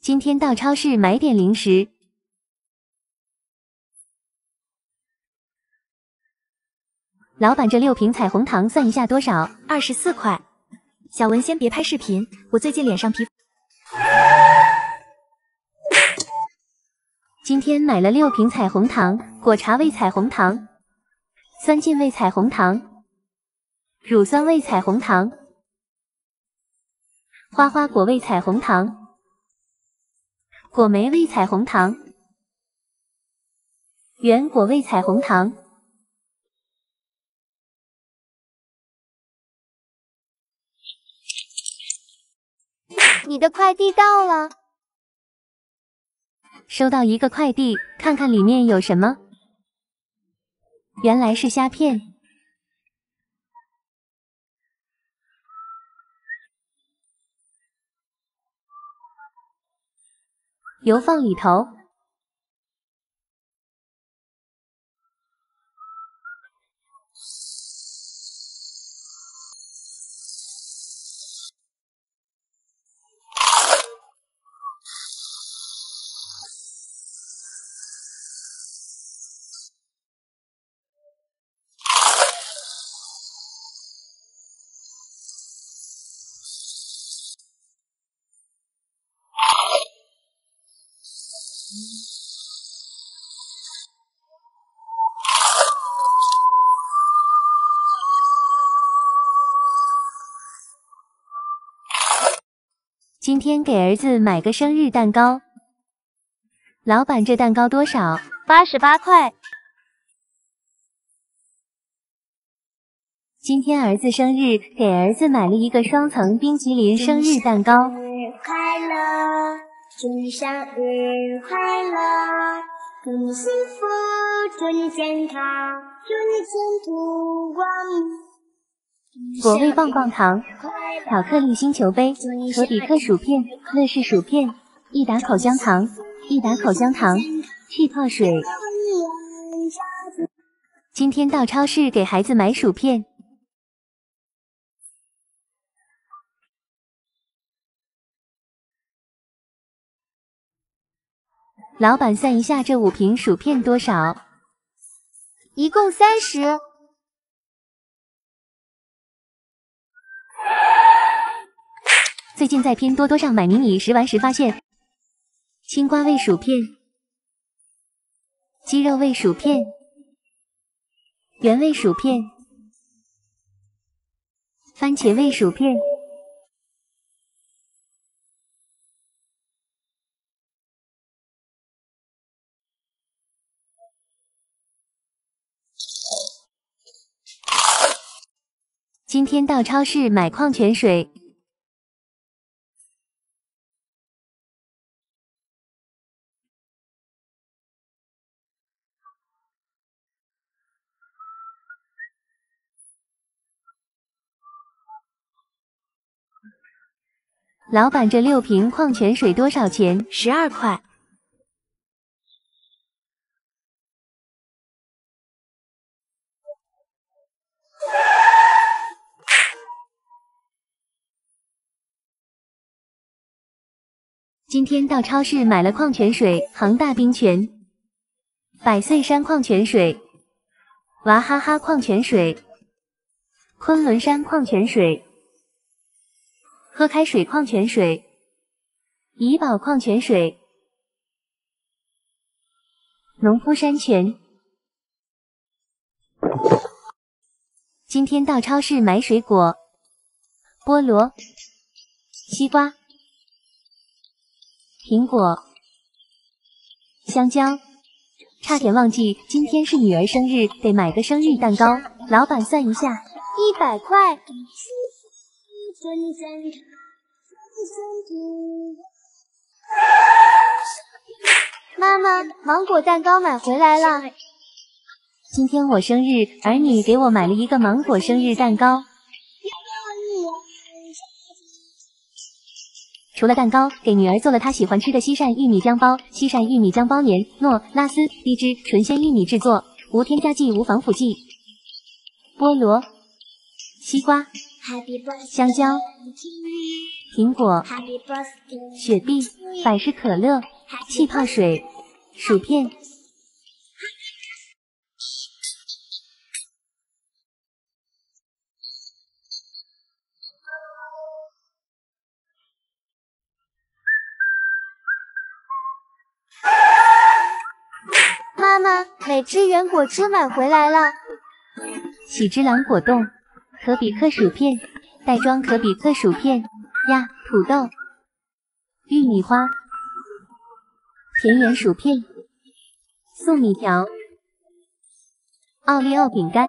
今天到超市买点零食。老板，这6瓶彩虹糖算一下多少？24块。小文，先别拍视频，我最近脸上皮肤。今天买了6瓶彩虹糖，果茶味彩虹糖、酸劲味彩虹糖、乳酸味彩虹糖、花花果味彩虹糖。 果梅味彩虹糖，原果味彩虹糖。你的快递到了，收到一个快递，看看里面有什么。原来是虾片。油放里头，今天给儿子买个生日蛋糕。老板，这蛋糕多少？88块。今天儿子生日，给儿子买了一个双层冰淇淋生日蛋糕。祝你生日快乐，祝你幸福，祝你健康，祝你前途光明。 果味棒棒糖、巧克力星球杯、可比克薯片、乐事薯片、一打口香糖、气泡水。今天到超市给孩子买薯片。老板，算一下这5瓶薯片多少？一共30。 最近在拼多多上买迷你10玩时发现，青瓜味薯片、鸡肉味薯片、原味薯片、番茄味薯片。今天到超市买矿泉水。 老板，这6瓶矿泉水多少钱？12块。今天到超市买了矿泉水，恒大冰泉、百岁山矿泉水、娃哈哈矿泉水、昆仑山矿泉水。 喝开水矿泉水、怡宝矿泉水、农夫山泉。今天到超市买水果：菠萝、西瓜、苹果、香蕉。差点忘记，今天是女儿生日，得买个生日蛋糕。老板，算一下，100块。 妈妈，芒果蛋糕买回来了。今天我生日，儿女给我买了一个芒果生日蛋糕。除了蛋糕，给女儿做了她喜欢吃的西晒玉米浆包。西晒玉米浆包黏诺拉丝低脂纯鲜玉米制作，无添加剂，无防腐剂。菠萝、西瓜。 香蕉、苹果、雪碧、百事可乐、气泡水、薯片。妈妈，美汁源果汁买回来了。喜之郎果冻、可比克薯片、袋装可比克薯片。 呀，土豆、玉米花、田园薯片、粟米条、奥利奥饼干、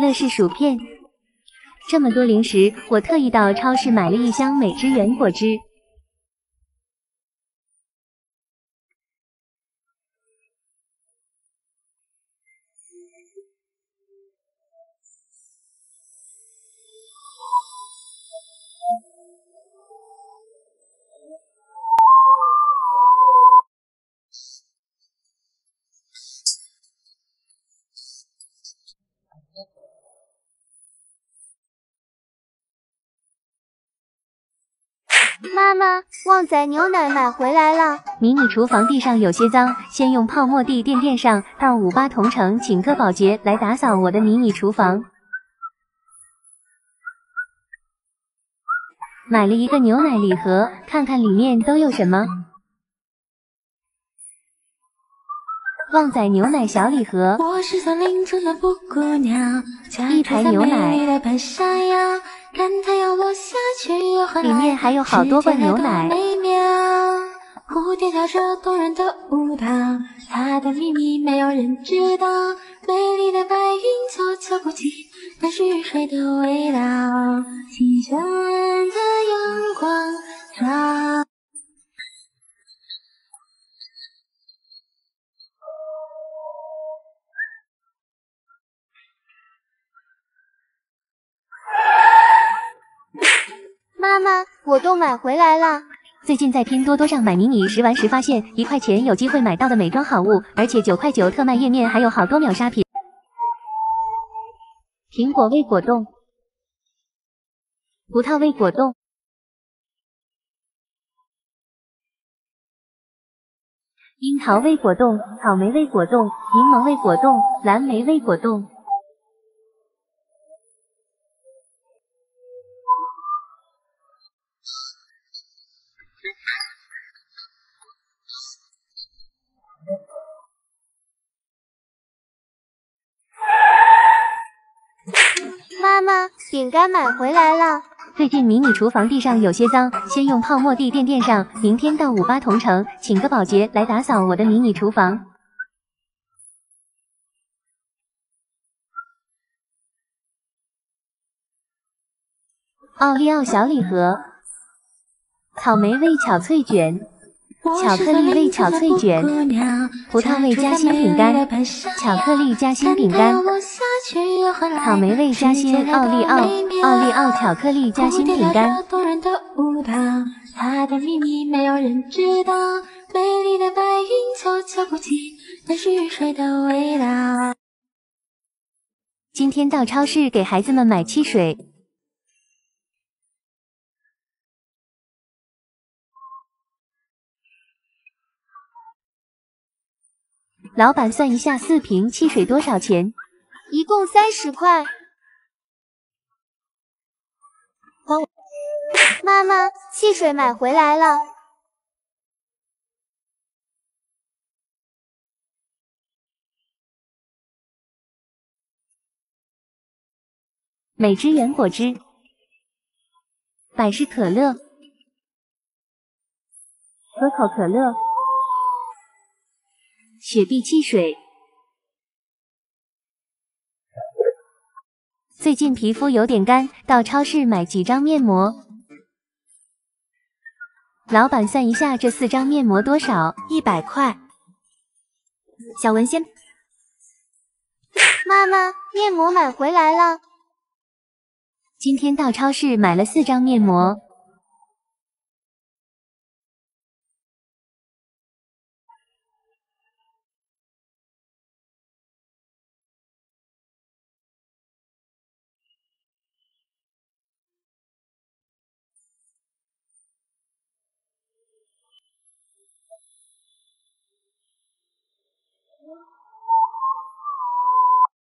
乐事薯片，这么多零食，我特意到超市买了一箱美汁源果汁。妈妈，旺仔牛奶买回来了。迷你厨房地上有些脏，先用泡沫地垫垫上。到58同城请个保洁来打扫我的迷你厨房。买了一个牛奶礼盒，看看里面都有什么。旺仔牛奶小礼盒，一排牛奶。 里面还有好多罐牛奶。蝴蝶跳着动人的舞蹈，它的秘密没有人知道。美丽的白云悄悄鼓起那雨水的味道，清晨的阳光照。 妈妈，果冻买回来了。最近在拼多多上买迷你食玩时，发现1块钱有机会买到的美妆好物，而且9.9特卖页面还有好多秒杀品。苹果味果冻、葡萄味果冻、樱桃味果冻、草莓味果冻、柠檬味果冻、蓝莓味果冻。 妈妈，饼干买回来了。最近迷你厨房地上有些脏，先用泡沫地垫垫上。明天到58同城，请个保洁来打扫我的迷你厨房。奥利奥小礼盒，草莓味巧脆卷。 巧克力味巧脆卷，葡萄味夹心饼干，巧克力夹心饼干，草莓味夹心奥利奥，奥利奥巧克力夹心饼干。它的秘密没有人知道，美丽的白云悄悄鼓起那是雨水的味道。今天到超市给孩子们买汽水。 老板算一下4瓶汽水多少钱？一共30块。妈妈，汽水买回来了。美汁源果汁、百事可乐、可口可乐。 雪碧汽水。最近皮肤有点干，到超市买几张面膜。老板算一下这4张面膜多少？100块。小文先。妈妈，面膜买回来了。今天到超市买了4张面膜。